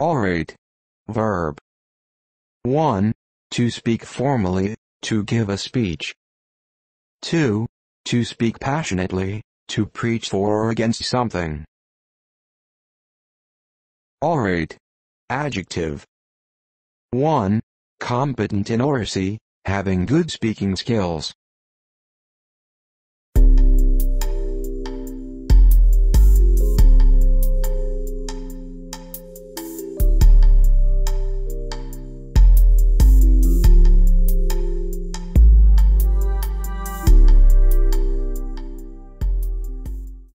Orate. Verb. 1. To speak formally, to give a speech. 2. To speak passionately, to preach for or against something. Orate. Adjective. 1. Competent in oracy, having good speaking skills.